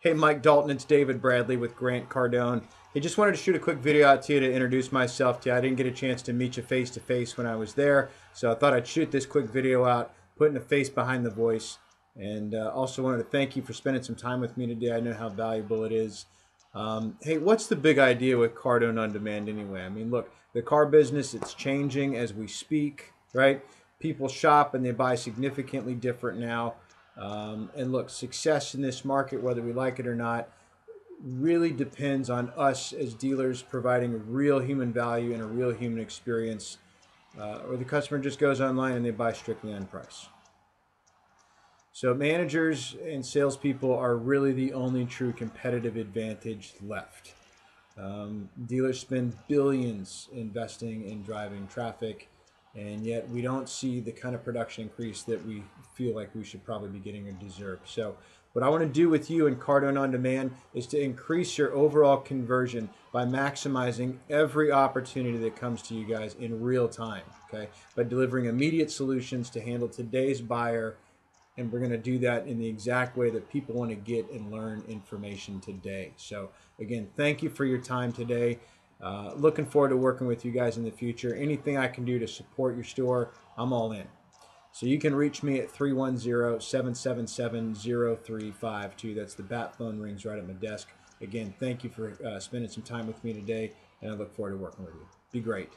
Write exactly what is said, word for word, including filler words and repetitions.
Hey, Mike Dalton, it's David Bradley with Grant Cardone. I just wanted to shoot a quick video out to you to introduce myself to you. I didn't get a chance to meet you face to face when I was there, so I thought I'd shoot this quick video out, putting a face behind the voice. And uh, also wanted to thank you for spending some time with me today. I know how valuable it is. Um, hey, what's the big idea with Cardone On Demand anyway? I mean, look, the car business, it's changing as we speak, right? People shop and they buy significantly different now. Um, and look, success in this market, whether we like it or not, really depends on us as dealers providing real human value and a real human experience, uh, or the customer just goes online and they buy strictly on price. So managers and salespeople are really the only true competitive advantage left. Um, dealers spend billions investing in driving traffic, and yet we don't see the kind of production increase that we feel like we should probably be getting or deserve. So what I want to do with you in Cardone On Demand is to increase your overall conversion by maximizing every opportunity that comes to you guys in real time, okay? By delivering immediate solutions to handle today's buyer, and we're going to do that in the exact way that people want to get and learn information today. So again, thank you for your time today. Uh, looking forward to working with you guys in the future. Anything I can do to support your store, I'm all in. So you can reach me at three one zero, seven seven seven, zero three five two. That's the bat phone, rings right at my desk. Again, thank you for uh, spending some time with me today, and I look forward to working with you. Be great.